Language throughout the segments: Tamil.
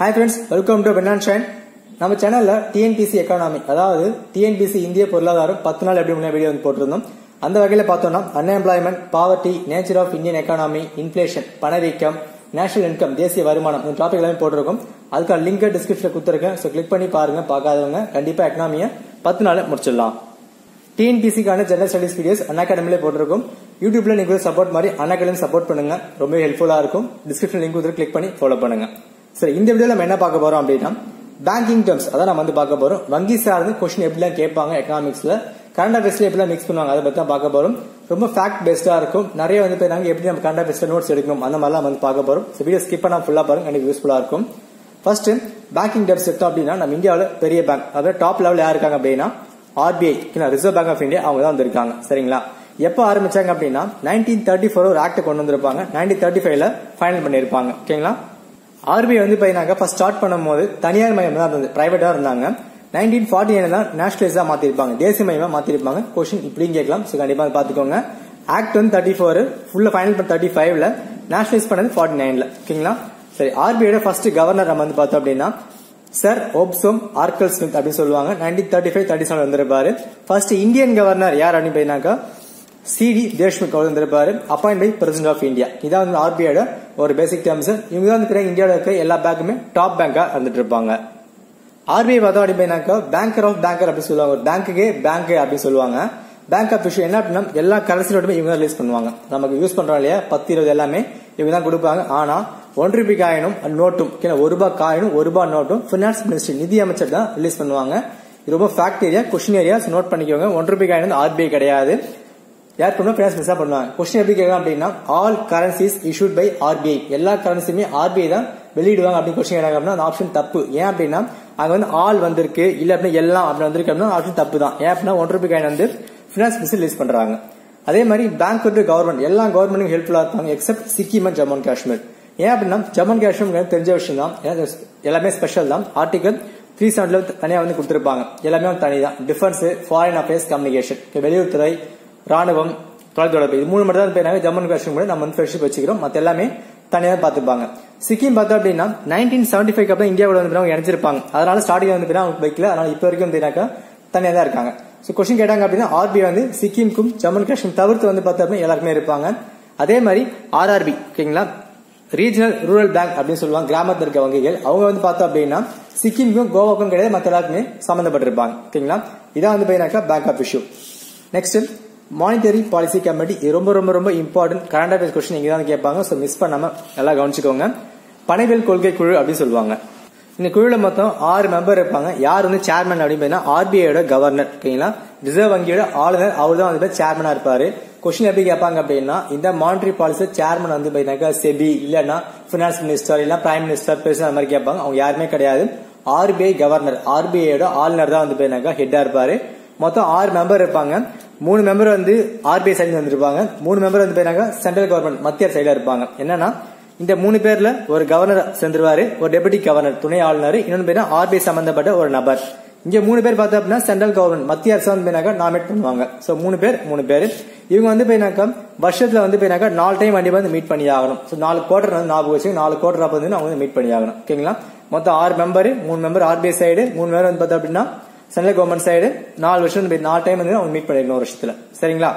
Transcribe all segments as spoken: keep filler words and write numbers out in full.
Hi friends, welcome to Venland Shine. நம்ம சேனல்ல T N P S C economy அதாவது T N P S C இந்திய பொருளாதாரம் பத்து நாள் எப்படி முன்ன வீடியோ வந்து போட்டுறோம். அந்த வகையில பார்த்தோம்னா unemployment, poverty, nature of Indian economy, inflation, பணவீக்கம், national income, தேசிய வருமானம் இந்த டாபிக் எல்லாமே போட்டுறோம். அதுக்கு லிங்க் டிஸ்கிரிப்ஷன்ல கொடுத்திருக்கேன். சோ கிளிக் பண்ணி பாருங்க. பார்க்காதவங்க கண்டிப்பா எக்கானமியை பத்து நாள்ல முடிச்சிடலாம். T N P S C கான ஜெனரல் ஸ்டடீஸ் வீடியோஸ் அன்அகாடமில போட்டுறோம். YouTubeல நீங்க சப்போர்ட் மாதிரி அன்அகாடமி சப்போர்ட் பண்ணுங்க. ரொம்ப ஹெல்ப்ஃபுல்லா இருக்கும். டிஸ்கிரிப்ஷன் லிங்க் உள்ள கிளிக் பண்ணி ஃபாலோ பண்ணுங்க. சரி இந்த வீடியோல நம்ம என்ன பார்க்க போறோம் அப்படினா banking terms அத நாம வந்து பார்க்க போறோம். வங்கி சார்ந்த क्वेश्चन எப்படிலாம் கேட்பாங்க எகனாமிக்ஸ்ல கரண்ட் அஃபேர்ஸ்ல எப்படிலாம் mix பண்ணுவாங்க அத பத்தி பார்க்க போறோம். ரொம்ப ஃபேக்ட் பேஸ்டா இருக்கும். நிறைய வந்து பேராங்க எப்படி நம்ம கரண்ட் அஃபேர்ஸ் நோட்ஸ் எடுக்கணும் அந்த மாதிரி வந்து பார்க்க போறோம். சோ வீடியோ ஸ்கிப் பண்ணாம ஃபுல்லா பாருங்க உங்களுக்கு யூஸ்புல்லா இருக்கும். ஃபர்ஸ்ட் banking terms எடுத்தோம் அப்படினா நம்ம இந்தியாவுல பெரிய bank அதாவது டாப் லெவல்ல யார் இருக்காங்க அப்படினா R B I கினா ரிசர்வ் பேங்க் ஆஃப் இந்தியா அவங்க தான் வந்திருக்காங்க. சரிங்களா? எப்ப ஆரம்பிச்சாங்க அப்படினா nineteen thirty-four ஒரு ஆக்ட் கொண்டு வந்திருப்பாங்க. nineteen thirty-five ல ஃபைனல் பண்ணிருப்பாங்க. ஓகேங்களா? R B I வந்து பையனாக ஃபர்ஸ்ட் ஸ்டார்ட் பண்ணும்போது தனியார் மயமா தான் இருந்தது, பிரைவேட்டா இருந்தாங்க. nineteen forty-nine தான் நேஷனலைஸா மாத்திருப்பாங்க, தேசிய மயமா மாத்திருப்பாங்க. क्वेश्चन இப்படியும் கேட்கலாம். சோ கண்டிப்பா பாத்துக்கோங்க. ஆக்ட் வந்து thirty-four ஃபுல்ல ஃபைனல் பண்ண thirty-five ல நேஷனலைஸ் பண்ணது forty-nine ல. ஓகேங்களா? சரி R B I யோட ஃபர்ஸ்ட் கவர்னர் நம்ம வந்து பார்த்தோம் அப்படினா சர் ஓப்சோம் ஆர்கல் ஸ்மித் அப்படி சொல்லுவாங்க. nineteen thirty-five thirty-seven வந்திருப்பாரு. ஃபர்ஸ்ட் இந்தியன் கவர்னர் யார் அப்படி பையனாக C D தேஷ்முக் அவர் வந்திருப்பாரு, appoint by president of India. இதான் வந்து R B I யோட ஒரு பேசிக் டேர்ம்ஸ். இவங்க தான் வந்து இந்தியாவில் இருக்கிற எல்லா பேங்க்குமே டாப் பேங்கா வந்துட்டு இருப்பாங்க. R B I பார்த்தோம் அப்படின்னாக்கா பேங்கர் ஆஃப் பேங்கர் அப்படின்னு சொல்லுவாங்க. ஒரு பேங்க்குக்கே பேங்க் அப்படின்னு சொல்லுவாங்க. பேங்க் ஆஃப் இஷ்யூ என்ன அப்படின்னா எல்லா கரன்சியோடுமே இவங்க தான் ரிலீஸ் பண்ணுவாங்க. நமக்கு யூஸ் பண்றோம் இல்லையா பத்து இருபது எல்லாமே இவங்க தான் கொடுப்பாங்க. ஆனா ஒன்று ரூபாய் காயினும் நோட்டும் ஒரு ரூபாய் காயினும் ஒரு ரூபாய் நோட்டும் பினான்ஸ் மினிஸ்டர் நிதி அமைச்சர் தான் ரிலீஸ் பண்ணுவாங்க. இது ரொம்ப fact area question area note பண்ணிக்கோங்க. ஒன்று ரூபாய் காயின் வந்து R B I கிடையாது. யார் பண்ணா பினான்ஸ் மினிஸ்டர் பண்ணுவாங்க. क्वेश्चन எப்படி கேட்கலாம் அப்படினா all currencies issued by R B I எல்லா கரன்சியுமே R B I தான் வெளியிடுவாங்க அப்படி क्वेश्चन கேட்கறாங்க அப்படினா அந்த ஆப்ஷன் தப்பு. ஏன் அப்படினா அங்க வந்து ஆல் வந்திருக்கு இல்ல அப்படினா எல்லாம் அப்படி வந்திருக்கு அப்படினா ஆப்ஷன் தப்பு தான். ஏன் அப்படினா ஒரு ரூபாய் காயின் வந்து பினான்ஸ் மினிஸ்டர் ரிலீஸ் பண்றாங்க. அதே மாதிரி பேங்க் டு கவர்மெண்ட் எல்லா கவர்மெண்ட்க்கு ஹெல்ப்ஃபுல்லா இருப்பாங்க except Sikkim and Jammu and Kashmir. ஏன் அப்படினா ஜம்மு அண்ட் காஷ்மீர் தெரிஞ்ச விஷயம் தான் எல்லாமே ஸ்பெஷல் தான். ஆர்டிகல் three seventy-seven தனியா வந்து கொடுத்திருப்பாங்க. எல்லாமே தனி தான். டிஃபென்ஸ், ஃபாரின் அஃபேர்ஸ், கம்யூனிகேஷன், வெளியுறவுத்துறை, ராணுவம், தொலைத்தொடர்பு இது மூணு மட்டும் தான் பேராங்க. ஜம்மு அண்ட் காஷ்மீர் கூட நம்ம வந்து ஃப்ரெண்ட்ஷிப் வச்சுக்கிறோம். மற்ற எல்லாமே தனியாக பார்த்துப்பாங்க. சிக்கிம் பார்த்தோம் அப்படின்னா நைன்டீன் செவன்டி ஃபைவ் அப்புறம் இந்தியாவோட வந்து அவங்க இணைச்சிருப்பாங்க. அதனால ஸ்டார்டிங் வந்து அவங்க பைக்கில் அதனால இப்போ வரைக்கும் வந்துனாக்கா தனியாக தான் இருக்காங்க. ஸோ கொஸ்டின் கேட்டாங்க அப்படின்னா ஆர்பிஐ வந்து சிக்கிம்க்கும் ஜம்மு அண்ட் காஷ்மீர் தவிர்த்து வந்து பார்த்தா அப்படின்னா எல்லாருக்குமே இருப்பாங்க. அதே மாதிரி R R B ஓகேங்களா ரீஜனல் ரூரல் பேங்க் அப்படின்னு சொல்லுவாங்க. கிராமத்தில் இருக்க வங்கிகள் அவங்க வந்து பார்த்தோம் அப்படின்னா சிக்கிம்க்கும் கோவாக்கும் கிடையாது, மற்ற எல்லாருக்குமே சம்மந்தப்பட்டிருப்பாங்க. ஓகேங்களா? இதான் வந்து பார்த்தீங்கன்னாக்கா bank of issue. Next monetary policy committee ரொம்ப ரொம்ப ரொம்ப இம்பார்ட்டன்ட். கரண்ட் அஃபேர்ஸ் கொஸ்டின் இங்க தான் கேட்பாங்க. சோ மிஸ் பண்ணாம நல்லா கவனிச்சுக்கோங்க. பணவியல் கொள்கை குழு அப்படின்னு சொல்லுவாங்க. இந்த குழுல மொத்தம் ஆறு மெம்பர் இருப்பாங்க. யார் வந்து சேர்மன் அப்படின்னு ஆர்பிஐயோட கவர்னர். ஓகேங்களா? ரிசர்வ் வங்கியோட ஆளுநர் அவர் தான் வந்து சேர்மனா இருப்பாரு. கொஸ்டின் எப்படி கேட்பாங்க அப்படின்னா இந்த மானிட்டரி பாலிசி சேர்மன் வந்து பாத்தீங்கன்னா செபி இல்லன்னா பினான்ஸ் மினிஸ்டர் இல்ல பிரைம் மினிஸ்டர் பிரசிடென்ட் அந்த மாதிரி கேட்பாங்க. அவங்க யாருமே கிடையாது. R B I governor R B I யோட ஆளுநர் தான் வந்து பாத்தீங்கன்னா ஹெட்டா இருப்பாரு. மொத்தம் ஆறு மெம்பர் இருப்பாங்க. மூணு மெம்பர் வந்து R B I சைட்ல இருந்திருப்பாங்க. மூணு மெம்பர் வந்து பாத்தீங்கன்னா சென்ட்ரல் கவர்மெண்ட் மத்திய சைட்ல இருப்பாங்க. என்னன்னா இந்த மூணு பேர்ல ஒரு கவர்னர் சேர்ந்துருவாரு, ஒரு டெபுட்டி கவர்னர் துணை ஆளுநர், இன்னொன்னு பேர் R B I சம்பந்தப்பட்ட ஒரு நபர். இங்க மூணு பேர் பார்த்தா அப்படின்னா சென்ட்ரல் கவர்மெண்ட் மத்திய அரசு வந்து பாத்தீங்கன்னா நாமினேட் பண்ணுவாங்க. சோ மூணு பேர் மூணு பேர் இவங்க வந்து பாத்தீங்கன்னா வருஷத்துல வந்து பாத்தீங்கன்னா நாலு டைம் கண்டிப்பா வந்து மீட் பண்ணி ஆகணும். சோ நாலு குவார்டர் வந்து ஞாபகம் வச்சு நாலு குவார்டர் அப்ப வந்து அவங்க மீட் பண்ணி ஆகணும். ஓகேங்களா? மொத்தம் ஆறு மெம்பர், மூணு member R B I side, மூணு மெம்பர் வந்து பார்த்தா அப்படின்னா சென்ட்ரல் கவர்மெண்ட் சைடு. நாலு வருஷம் நாலு டைம் வந்து அவங்க மீட் பண்ணிருக்கணும் வருஷத்துல. சரிங்களா?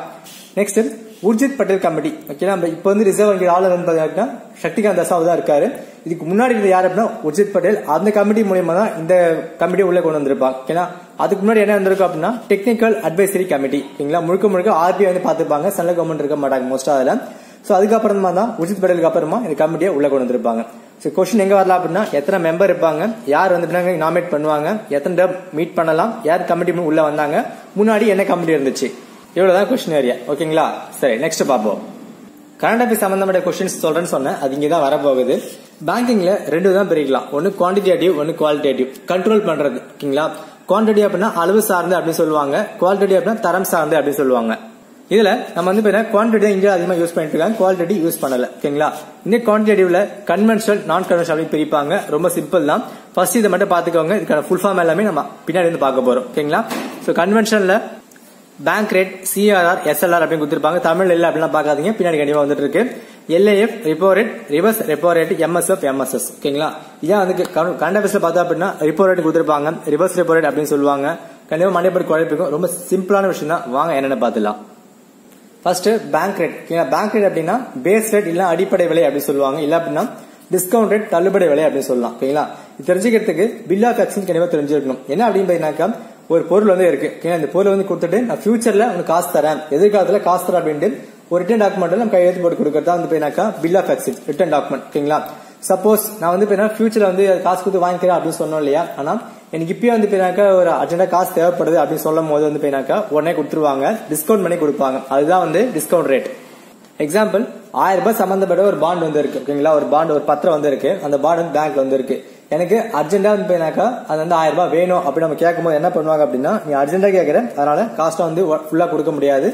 Next Urjit Patel committee. ஓகேனா இப்ப வந்து ரிசர்வ் வங்கி ஆளுநர் வந்து பாத்தீங்கன்னா சக்திகாந்த் தாஸ் தான் இருக்காரு. இதுக்கு முன்னாடி இருந்த யார் அப்படின்னா உர்ஜித் பட்டேல். அந்த கமிட்டி மூலமா தான் இந்த கமிட்டி உள்ள கொண்டு வந்திருப்பாங்க. ஓகேனா அதுக்கு முன்னாடி என்ன வந்திருக்கும் அப்படின்னா டெக்னிக்கல் அட்வைசரி கமிட்டி. ஓகேங்களா? முழுக்க முழுக்க R B I வந்து பாத்துப்பாங்க, சென்ட்ரல் கவர்மெண்ட் இருக்க மாட்டாங்க மோஸ்ட் அதுல. சோ அதுக்கப்புறமா தான் உர்ஜித் பட்டேலுக்கு அப்புறமா இந்த கமிட்டியை உள்ள கொண்டு வந்திருப்பாங்க. கொஸ்டின் எங்க வரலாம் அப்படின்னா எத்தனை மெம்பர் இருப்பாங்க, யார் வந்து நாமினேட் பண்ணுவாங்க, எத்தனை டேம் மீட் பண்ணலாம், யார் கமிட்டி உள்ள வந்தாங்க, முன்னாடி என்ன கமிட்டி இருந்துச்சு, இவ்வளவுதான் கொஸ்டின் ஏரியா. ஓகேங்களா? சரி நெக்ஸ்ட் பாப்போம். கரண்ட் அஃபேர்ஸ் சம்பந்தப்பட்ட கொஸ்டின்ஸ் சொல்றேன்னு சொன்னேன், அது இங்கதான் வரப்போகுது. பேங்கிங்ல ரெண்டு தான் பிரிக்கலாம். ஒன்னு குவான்டிடேட்டிவ், ஒன்னு குவாலிட்டேட்டிவ். கண்ட்ரோல் பண்றது. ஓகேங்களா? குவான்டிட்டி அப்படின்னா அளவு சார்ந்து அப்படின்னு சொல்லுவாங்க. குவாலிட்டி அப்படின்னா தரம் சார்ந்து அப்படின்னு சொல்லுவாங்க. இதுல நம்ம வந்து குவான்டிட்டி தான் இந்தியா அதிகமா யூஸ் பண்ணிட்டு இருக்காங்க, குவாலிட்டி யூஸ் பண்ணல. ஓகேங்களா? இந்த குவான்டிடேட்டிவ்ல கன்வென்ஷனல், நான் கன்வென்ஷனல் அப்படி பிரிப்பாங்க. ரொம்ப சிம்பிள் தான். ஃபர்ஸ்ட் இதை மட்டும் பாத்துக்கோங்க. இதுக்கான ஃபுல் ஃபார்ம் எல்லாமே நம்ம பின்னாடி இருந்து பார்க்க போறோம். ஓகேங்களா? சோ கன்வென்ஷனல்ல bank rate, C R R, S L R அப்படின்னு கொடுத்திருப்பாங்க. தமிழ் இல்ல அப்படின்னா பாக்காதீங்க, பின்னாடி கண்டிப்பா வந்துட்டு இருக்கு. L A F repo rate, reverse repo rate, M S F, M S S. ஓகேங்களா? இத வந்து கரண்ட் அஃபேர்ஸ்ல பார்த்தா அப்படினா repo rate கொடுத்திருப்பாங்க, reverse repo rate அப்படினு சொல்வாங்க. கண்டிப்பா மண்டே பேர் குழப்பிக்கும். ரொம்ப சிம்பிளான விஷயம் தான். வாங்க என்னென்ன பார்த்தலாம். First bank rate. ஓகேங்களா? Bank rate அப்படினா base rate இல்ல அடிப்படை விலை அப்படி சொல்வாங்க. இல்ல அப்படினா discount rate தள்ளுபடி விலை அப்படி சொல்லலாம். ஓகேங்களா? இது தெரிஞ்சிக்கிறதுக்கு bill of exchange கண்டிப்பா தெரிஞ்சிருக்கணும். என்ன அப்படினு பாத்தீங்கன்னாக்கா ஒரு பொருள் வந்து இருக்கு. ஓகேங்களா? இந்த பொருள் வந்து கொடுத்துட்டு நான் ஃபியூச்சர்ல உங்களுக்கு காசு தரேன். எதிர்காலத்துல காசு தர அப்படினு ஒரு ரிட்டன் டாக்குமெண்ட்ல நம்ம கையெழுத்து போட்டு கொடுக்கறதா வந்து பேனாக்கா bill of exchange written document. ஓகேங்களா? சப்போஸ் நான் வந்து பேனா ஃபியூச்சர்ல வந்து காசு கொடுத்து வாங்கிக்கிறேன் அப்படின்னு சொன்னோம் இல்லையா? ஆனா எனக்கு இப்பயே வந்து பேனாக்கா ஒரு அர்ஜென்டா காசு தேவைப்படுது அப்படின்னு சொல்லும் போது வந்து பேனாக்கா உடனே கொடுத்துருவாங்க, டிஸ்கவுண்ட் பண்ணி கொடுப்பாங்க. அதுதான் வந்து டிஸ்கவுண்ட் ரேட். எக்ஸாம்பிள் ஆயிரம் ரூபாய் சம்பந்தப்பட்ட ஒரு பாண்ட் வந்து இருக்கு. ஓகேங்களா? ஒரு பாண்ட் ஒரு பத்திரம் வந்து இருக்கு. அந்த பாண்ட் வந்து பேங்க்ல வந்து இருக்கு. எனக்கு அர்ஜென்டா வந்து பேனாக்கா அது வந்து ஆயிரம் ரூபாய் வேணும் அப்படின்னு நம்ம கேட்கும்போது என்ன பண்ணுவாங்க அப்படின்னா, நீ அர்ஜென்டா கேட்கற அதனால காஸ்ட்டா வந்து ஃபுல்லா கொடுக்க முடியாது,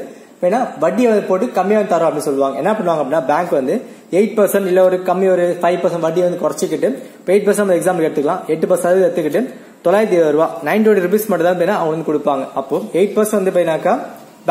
ஏன்னா வட்டியை வந்து போட்டு கம்மியா வந்து தரும் அப்படின்னு சொல்லுவாங்க. என்ன பண்ணுவாங்க அப்படின்னா பேங்க் வந்து எயிட் பர்சன்ட் இல்ல ஒரு கம்மி ஒரு ஃபைவ் பர்சன்ட் வட்டியை வந்து குறைச்சிக்கிட்டு எயிட் பர்சன்ட் எக்ஸாம்பிள் எடுத்துக்கலாம், எட்டு பர்சன்ட் எடுத்துக்கிட்டு தொள்ளாயிரத்தி இருபது ரூபா நைன் டுவெண்ட்டி ருபீஸ் மட்டும் தான் அவங்க வந்து கொடுப்பாங்க. அப்போ எயிட் பர்சன்ட் வந்து போயினாக்கா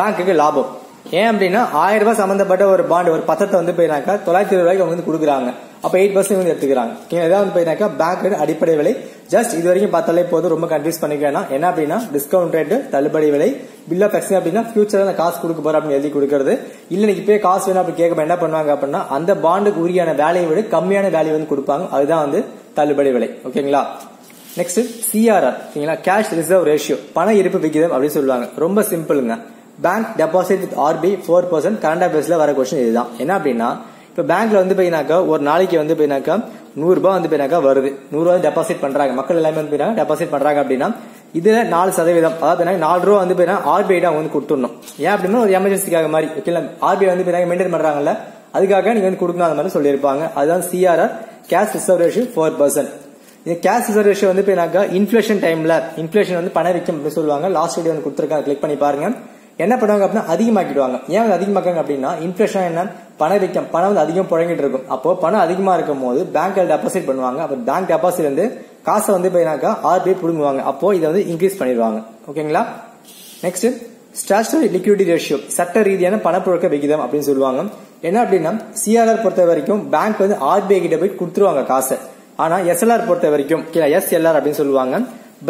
பேங்க்கு லாபம். ஏன் அப்படின்னா ஆயிரம் ரூபாய் சம்பந்தப்பட்ட ஒரு பாண்ட் ஒரு பத்திரத்தை வந்து போயினாக்கா தொள்ளாயிரத்தி இருபது ரூபாய்க்கு அவங்க வந்து கொடுக்குறாங்க. அப்ப எயிட் பர்சன்ட் வந்து எடுத்துக்கிறாங்க. இதான் வந்து போயினாக்கா பேங்க் அடிப்படை விலை. ஜஸ்ட் இது வரைக்கும் பார்த்தாலே போதும், ரொம்ப கன்ஃபியூஸ் பண்ணிக்கவேனா. என்ன அப்படின்னா டிஸ்கவுண்ட் ரேட்டு, தள்ளுபடி விலை, பில் ஆஃப் எக்ஸ்சேஞ்ச் அப்படின்னா ஃபியூச்சர்ல காசு கொடுக்க போற அப்படின்னு எழுதி கொடுக்கறது. இல்ல எனக்கு இப்பயே காசு வேணும் அப்படி கேட்க என்ன பண்ணுவாங்க அப்படின்னா அந்த பாண்டுக்கு உரியான வேலையை விட கம்மியான வேலையை வந்து கொடுப்பாங்க. அதுதான் வந்து தள்ளுபடி விலை. ஓகேங்களா? Next CRR. ஓகேங்களா? கேஷ் ரிசர்வ் ரேஷியோ, பண இருப்பு விகிதம் அப்படின்னு சொல்லுவாங்க. ரொம்ப சிம்பிளுங்க. Bank deposit with RB four percent current அஃபேர்ஸ்ல வர கொஸ்டின் இதுதான். என்ன அப்படின்னா இப்ப பேங்க்ல வந்து பாத்தீங்கன்னாக்கா ஒரு நாளைக்கு வந்து பாத்தீங்கன்னாக்கா நூறு ரூபாய் வந்து பாத்தீங்கன்னாக்கா வருது. நூறு ரூபாய் டெபாசிட் பண்றாங்க மக்கள் எல்லாமே வந்து பாத்தீங்கன்னா டெபாசிட் பண்றாங்க அப்படின்னா இதுல நாலு சதவீதம் அதாவது நாலு ரூபா வந்து பாத்தீங்கன்னா ஆர்பிஐ அவங்க வந்து கொடுத்துடணும். ஏன் அப்படின்னா ஒரு எமர்ஜென்சிக்காக மாதிரி ஆர்பிஐ வந்து பாத்தீங்கன்னா மெயின்டைன் பண்றாங்கல்ல, அதுக்காக நீங்க வந்து கொடுக்கணும் அந்த மாதிரி சொல்லியிருப்பாங்க. அதுதான் CRR, cash reserve ratio four percent. இந்த கேஷ் ரிசர்வ் ரேஷியோ வந்து பாத்தீங்கன்னாக்கா இன்ஃபிளேஷன் டைம்ல இன்ஃபிளேஷன் வந்து பண வீக்கம் அப்படின்னு சொல்லுவாங்க. லாஸ்ட் வீடியோ வந்து கொடுத்துருக்காங்க, கிளிக் பண்ணி பாருங்க. என்ன பண்ணுவாங்க அப்படின்னா அதிகமாக்கிடுவாங்க. ஏன் வந்து அதிகமாக்காங்க அப்படின்னா இன்ஃபிளேஷன் என்ன பணவீக்கம், பணம் வந்து அதிகம் புழங்கிட்டு இருக்கும். அப்போ பணம் அதிகமா இருக்கும் போது பேங்க்ல டெபாசிட் பண்ணுவாங்க. அப்போ பேங்க் டெபாசிட் வந்து காசை வந்து போயினாக்கா ஆர்பிஐ புடுங்குவாங்க. அப்போ இதை வந்து இன்க்ரீஸ் பண்ணிடுவாங்க. ஓகேங்களா? நெக்ஸ்ட் ஸ்டாச்சுட்டரி லிக்விடிட்டி ரேஷியோ, சட்ட ரீதியான பணப்புழக்க விகிதம் அப்படின்னு சொல்லுவாங்க. என்ன அப்படின்னா சிஆர்ஆர் பொறுத்த வரைக்கும் பேங்க் வந்து ஆர்பிஐ கிட்ட போய் கொடுத்துருவாங்க காசை. ஆனா எஸ்எல்ஆர் பொறுத்த வரைக்கும் எஸ்எல்ஆர் அப்படின்னு சொல்லுவாங்க,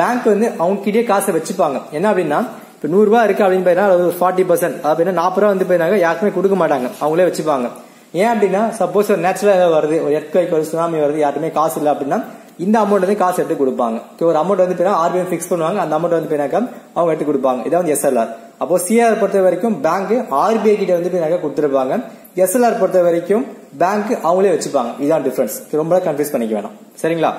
பேங்க் வந்து அவங்க கிட்டே காசை வச்சுப்பாங்க. என்ன அப்படின்னா இப்ப நூறு ரூபாய் இருக்கு அப்படின்னு பாத்தீங்கன்னா ஃபார்ட்டி பர்சன்ட் அப்படின்னா நாற்பது ரூபா வந்து போயினாங்க யாருக்குமே கொடுக்க மாட்டாங்க, அவங்களே வச்சுப்பாங்க. ஏன் அப்படின்னா சப்போஸ் ஒரு நேச்சுரல் ஏதாவது வருது, ஒரு எர்த்குவேக் வருது, சுனாமி வருது, யாருமே காசு இல்லை அப்படின்னா இந்த அமௌண்ட் வந்து காசு எடுத்து கொடுப்பாங்க. ஒரு அமௌண்ட் வந்து போயினா ஆர்பிஐ பிக்ஸ் பண்ணுவாங்க, அந்த அமௌண்ட் வந்து போயினாக்கா அவங்க எடுத்து கொடுப்பாங்க. இதான் வந்து எஸ்எல்ஆர். அப்போ சிஆர் பொறுத்த வரைக்கும் பேங்க் ஆர்பிஐ கிட்ட வந்து போயினாக்கா கொடுத்துருப்பாங்க. எஸ்எல்ஆர் பொறுத்த வரைக்கும் பேங்க் அவங்களே வச்சுப்பாங்க. இதான் டிஃபரன்ஸ். ரொம்ப கன்ஃபியூஸ் பண்ணிக்க வேணாம். சரிங்களா?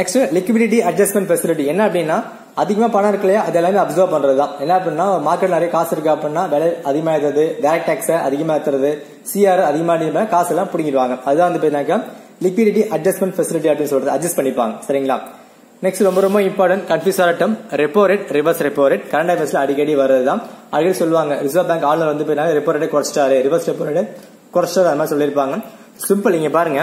Next liquidity adjustment facility. என்ன அப்படின்னா அதிகமா பணம் இருக்கு இல்லையா, அது எல்லாமே அப்சர்வ் பண்றதுதான். என்ன அப்படின்னா மார்க்கெட்ல நிறைய காசு இருக்கு அப்படின்னா விலை அதிகமா ஏற்றது, டைரக்ட் டாக்ஸ் அதிகமா ஏற்றது, சிஆர் அதிகமா காசு எல்லாம் பிடிங்கிடுவாங்க. அதுதான் வந்து பாத்தீங்கன்னா லிக்விடிட்டி அட்ஜஸ்ட்மெண்ட் ஃபெசிலிட்டி அப்படின்னு சொல்றது, அட்ஜஸ்ட் பண்ணிப்பாங்க. சரிங்களா? நெக்ஸ்ட் ரொம்ப ரொம்ப இம்பார்ட்டன்ட் கன்ஃபியூஸ் ஆகட்டும் repo rate, reverse repo rate. Current அஃபேர்ஸ்ல அடிக்கடி வருதுதான். அடிக்கடி சொல்லுவாங்க ரிசர்வ் பேங்க் ஆளுநர் வந்து பாத்தீங்கன்னா ரெப்போ ரேட்டை குறைச்சிட்டாரு, ரிவர்ஸ் ரெப்போ ரேட்டை குறைச்சிட்டாரு அந்த மாதிரி சொல்லியிருப்பாங்க. சிம்பிள். இங்க பாருங்க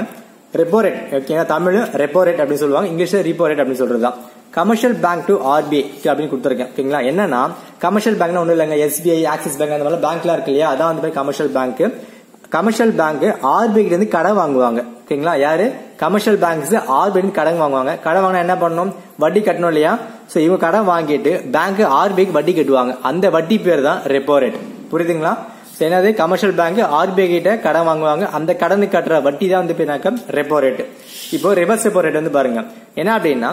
ரெப்போ ரேட். ஓகேங்களா? தமிழ் ரெப்போ ரேட் அப்படின்னு சொல்லுவாங்க, இங்கிலீஷ்ல ரீபோ ரேட் அப்படின்னு சொல்றதுதான். கமர்ஷியல் பேங்க் டு ஆர்பிஐ அப்படின்னு கொடுத்துருக்கேன். ஓகேங்களா? என்னன்னா கமர்ஷியல் பேங்க்னா ஒன்னும் இல்லைங்க, எஸ்பிஐ, ஆக்சிஸ் பேங்க் அந்த மாதிரி பேங்க்லாம் இருக்கு இல்லையா, அதான் வந்து commercial bank. Commercial bank RBI கிட்ட இருந்து கடன் வாங்குவாங்க. ஓகேங்களா? யாரு கமர்ஷியல் பேங்க்ஸ் ஆர்பிஐ கடன் வாங்குவாங்க. கடன் வாங்கினா என்ன பண்ணணும், வட்டி கட்டணும் இல்லையா. சோ இவங்க கடன் வாங்கிட்டு பேங்க் ஆர்பிஐக்கு வட்டி கட்டுவாங்க. அந்த வட்டி பேர் தான் ரெப்போ ரேட். புரியுதுங்களா? என்னது கமர்ஷியல் பேங்க் ஆர்பிஐ கிட்ட கடன் வாங்குவாங்க, அந்த கடனுக்கு கட்டுற வட்டி தான் வந்து ரெப்போ ரேட். இப்போ ரிவர்ஸ் ரெப்போ ரேட் வந்து பாருங்க. என்ன அப்படின்னா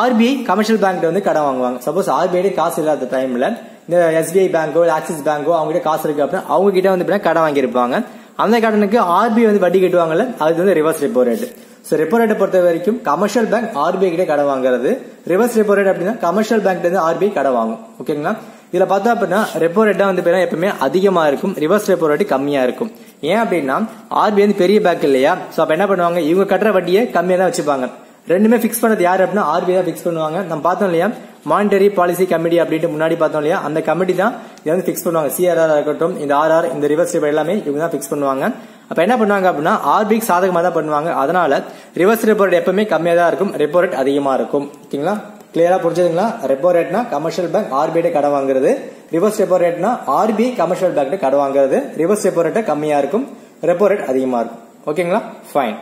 ஆர்பிஐ கமர்ஷியல் பேங்க் வந்து கடன் வாங்குவாங்க. சப்போஸ் ஆர்பிஐ காசு இல்லாத டைம்ல இந்த எஸ்பிஐ பேங்கோ ஆக்சிஸ் பேங்கோ அவங்க கிட்ட காசு இருக்கு அப்படின்னா அவங்க கிட்ட வந்து கடன் வாங்கியிருப்பாங்க. அந்த கடனுக்கு ஆர்பிஐ வந்து வட்டி கட்டுவாங்கல்ல, அது வந்து reverse repo rate. So repo ரேட்டை பொறுத்த வரைக்கும் கமர்ஷியல் பேங்க் ஆர்பிஐ கிட்ட கடன் வாங்குறது. ரிவர்ஸ் ரெப்போ ரேட் அப்படின்னா கமர்ஷியல் பேங்க் வந்து ஆர்பிஐ கடன் வாங்கும். ஓகேங்களா? இதுல பார்த்தா அப்படின்னா ரெப்போ ரேட்டா வந்து எப்பவுமே அதிகமா இருக்கும், ரிவர்ஸ் ரெப்போ ரேட் கம்மியா இருக்கும். ஏன் அப்படின்னா ஆர்பிஐ வந்து பெரிய பேங்க் இல்லையா, சோ அப்ப என்ன பண்ணுவாங்க இவங்க கட்டுற வட்டியை கம்மியா தான் வச்சுப்பாங்க. ரெண்டுமே பிக்ஸ் பண்ணது யாரு அப்படின்னா ஆர்பிஐ தான் பிக்ஸ் பண்ணுவாங்க. நம்ம பார்த்தோம் இல்லையா மானிட்டரி பாலிசி கமிட்டி அப்படின்ட்டு முன்னாடி பார்த்தோம் இல்லையா, அந்த கமிட்டி தான் இதை வந்து பிக்ஸ் பண்ணுவாங்க. சிஆர்ஆர் இருக்கட்டும், இந்த ஆர்ஆர், இந்த ரிவர்ஸ் ரெப்போ எல்லாமே இவங்க தான் பிக்ஸ் பண்ணுவாங்க. அப்ப என்ன பண்ணுவாங்க அப்படின்னா ஆர்பிஐக்கு சாதகமா தான் பண்ணுவாங்க. அதனால ரிவர்ஸ் ரெப்போ ரேட் எப்பவுமே கம்மியா தான் இருக்கும், ரெப்போ ரேட் அதிகமா இருக்கும். ஓகேங்களா? கிளியரா புரிஞ்சதுங்களா? ரெப்போ ரேட்னா கமர்ஷியல் பேங்க் ஆர்பிஐ கடன் வாங்குறது, ரிவர்ஸ் ரெப்போ ரேட்னா ஆர்பிஐ கமர்ஷியல் பேங்க் கடன் வாங்குறது. ரிவர்ஸ் ரெப்போ ரேட் கம்மியா இருக்கும், repo rate அதிகமா இருக்கும். ஓகேங்களா? ஃபைன்.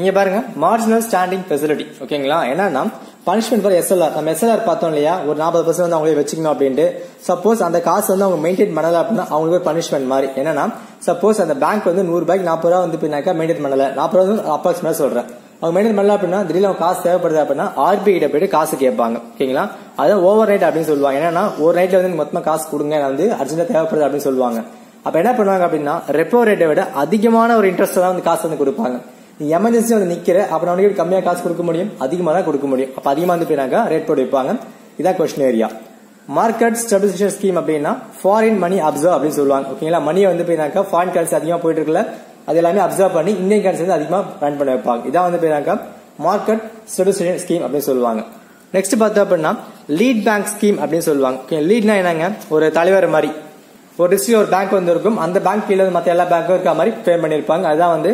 இங்க பாருங்க marginal standing facility. ஓகேங்களா? என்னன்னா punishment for S L R. நம்ம S L R பார்த்தோம் இல்லையா? ஒரு forty percent வந்து அவங்களே வெச்சிக்கணும் அப்படினு. சப்போஸ் அந்த காசு வந்து அவங்க மெயின்டெய்ன் பண்ணல அப்படினா அவங்களுக்கு பனிஷ்மென்ட் மாதிரி. என்னன்னா சப்போஸ் அந்த பேங்க் வந்து நூறு ரூபாய்க்கு நாற்பது ரூபாய் வந்து பின்னாக்க மெயின்டெய்ன் பண்ணல. நாற்பது ரூபாய் அப்ராக்ஸிமேட்டா சொல்றேன். அவங்க மெயின்டெய்ன் பண்ணல அப்படினா திடீர்னு அவங்க காசு தேவைப்படுது அப்படினா R B I கிட்ட போய் காசு கேட்பாங்க. ஓகேங்களா? அத ஓவர் நைட் அப்படினு சொல்வாங்க. என்னன்னா ஒரு நைட்ல வந்து மொத்தமா காசு கொடுங்க நான் வந்து அர்ஜென்ட்டா தேவைப்படுது அப்படினு சொல்வாங்க. அப்ப என்ன பண்ணுவாங்க அப்படினா ரெப்போ ரேட்டை விட அதிகமான ஒரு இன்ட்ரஸ்ட் தான் வந்து காசு வந்து கொடுப்பாங்க. நீ எமர்ஜென்சி வந்து நிக்கிற அப்ப அவனுக்கு கம்மியா காசு கொடுக்க முடியும், அதிகமா தான் கொடுக்க முடியும். அப்ப அதிகமா வந்து போயினாக்கா ரேட் போட்டு வைப்பாங்க. இதான் question area. Market stabilisation scheme அப்படின்னா ஃபாரின் மணி அப்சர்வ் அப்படின்னு சொல்லுவாங்க. ஓகேங்களா? மணியை வந்து போயினாக்கா ஃபாரின் கரன்சி அதிகமா போயிட்டு இருக்குல்ல, அது எல்லாமே அப்சர்வ் பண்ணி இந்தியன் கரன்சி வந்து அதிகமா ரன் பண்ண வைப்பாங்க. இதான் வந்து போயினாக்கா மார்க்கெட் ஸ்டெபிலைசேஷன் ஸ்கீம் அப்படின்னு சொல்லுவாங்க. நெக்ஸ்ட் பார்த்தா அப்படின்னா லீட் பேங்க் ஸ்கீம் அப்படின்னு சொல்லுவாங்க. லீட்னா என்னங்க? ஒரு தலைவர் மாதிரி ஒரு டிஸ்ட்ரிக்ட் ஒரு பேங்க் வந்து இருக்கும், அந்த பேங்க் கீழே மற்ற எல்லா பேங்க்கும் இருக்க மாதிரி பே பண்ணிருப்பாங்க. அதுதான் வந்து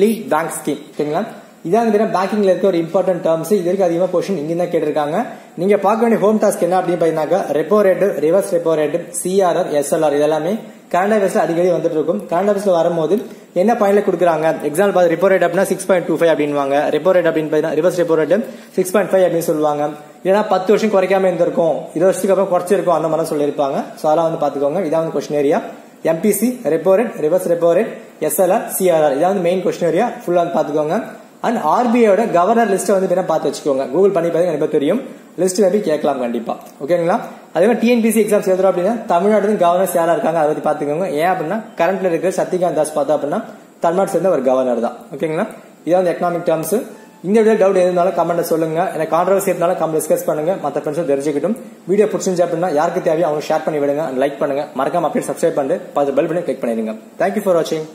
லீட் பேங்க் ஸ்கீம். ஓகேங்களா? இதான் பேங்கிங்ல இருக்க ஒரு இம்பார்ட்டன்ட் டேர்ம்ஸ். இதற்கு அதிகமா கொஸ்டின் இங்க தான் கேட்டிருக்காங்க. நீங்க பார்க்க வேண்டிய ஹோம் டாஸ்க் என்ன அப்படின்னு பாத்தீங்கன்னா repo rate, reverse repo rate, CRR, SLR இதெல்லாமே கரண்ட் அஃபேர்ஸ்ல அடிக்கடி வந்துட்டு இருக்கும். கரண்ட் அஃபேர்ஸ்ல வரும்போது என்ன பாயிண்ட்ல கொடுக்குறாங்க எக்ஸாம்பிள் பாத்து ரெப்போ ரேட் அப்படின்னா சிக்ஸ் பாயிண்ட் டூ ஃபைவ் அப்படின்வாங்க. ரெப்போ ரேட் அப்படின்னு பாத்தீங்கன்னா reverse repo rate six point five அப்படின்னு சொல்லுவாங்க. ஏன்னா பத்து வருஷம் குறைக்காம இருந்திருக்கும், இருபது வருஷத்துக்கு அப்புறம் குறைச்சிருக்கும் அந்த மாதிரி சொல்லியிருப்பாங்க. சோ அதெல்லாம் வந்து பாத்துக்கோங்க. இதான் வந்து question area. M P C, repo rate, reverse repo rate, S L R, C R R. இதான் மெயின் கொஸ்டின் ஏரியா. ஃபுல்லா பாத்துக்கோங்க. அண்ட் ஆர்பிஐயோட கவர்னர் லிஸ்ட் வந்து பார்த்து வச்சுக்கோங்க. கூகுள் பண்ணி பாருங்க, எனக்கு தெரியும் லிஸ்ட் வந்து கேட்கலாம் கண்டிப்பா. ஓகேங்களா? அதே மாதிரி T N P S C exams எழுதுறோம் அப்படின்னா தமிழ்நாடு கவர்னர்ஸ் யாரா இருக்காங்க அதை பத்தி பாத்துக்கோங்க. ஏன் அப்படின்னா கரண்ட்ல இருக்கிற சத்யகாந்த் தாஸ் பார்த்தா அப்படின்னா தமிழ்நாடு சேர்ந்த ஒரு கவர்னர் தான். ஓகேங்களா? இதான் வந்து எக்கனாமிக் டேர்ம்ஸ். இந்த வீடியோ டவுட் இருந்தாலும் கமெண்ட்ல சொல்லுங்க. எனக்கு கான்ட்ரவர்சி இருந்தாலும் கமெண்ட் டிஸ்கஸ் பண்ணுங்க. மற்ற ஃப்ரெண்ட்ஸும் தெரிஞ்சுக்கிட்டும். வீடியோ பிடிச்சிருந்துச்சு அப்படின்னா யாருக்கு தேவையோ அவங்க ஷேர் பண்ணி விடுங்க, லைக் பண்ணுங்க, மறக்காம அப்படியே சப்ஸ்கிரைப் பண்ணிட்டு பெல் பட்டனை கிளிக் பண்ணிடுங்க. தேங்க்யூ ஃபார் வாட்சிங்.